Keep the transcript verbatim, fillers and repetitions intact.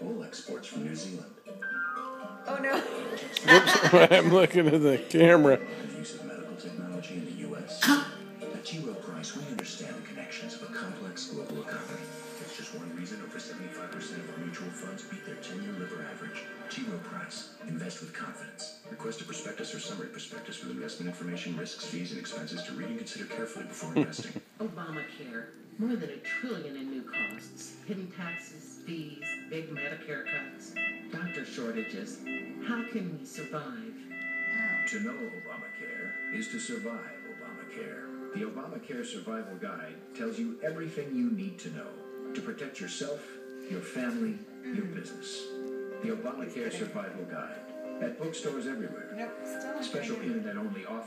coal exports from New Zealand. Oh, no. Whoops, I'm looking at the camera. The use of medical technology in the U S At T. Rowe Price, we understand the connections of a complex global economy. It's just one reason over seventy-five percent of our mutual funds beat their ten-year L I B O R average. T. Rowe Price. Invest with confidence. Request a prospectus or summary prospectus with investment information, risks, fees, and expenses to read and consider carefully before investing. Obamacare. More than a trillion in new costs. Hidden taxes, fees, big Medicare cuts, doctor shortages. How can we survive? To know Obamacare is to survive Obamacare. The Obamacare Survival Guide tells you everything you need to know to protect yourself, your family, your business. The Obamacare Survival Guide at bookstores everywhere. Special internet-only offer.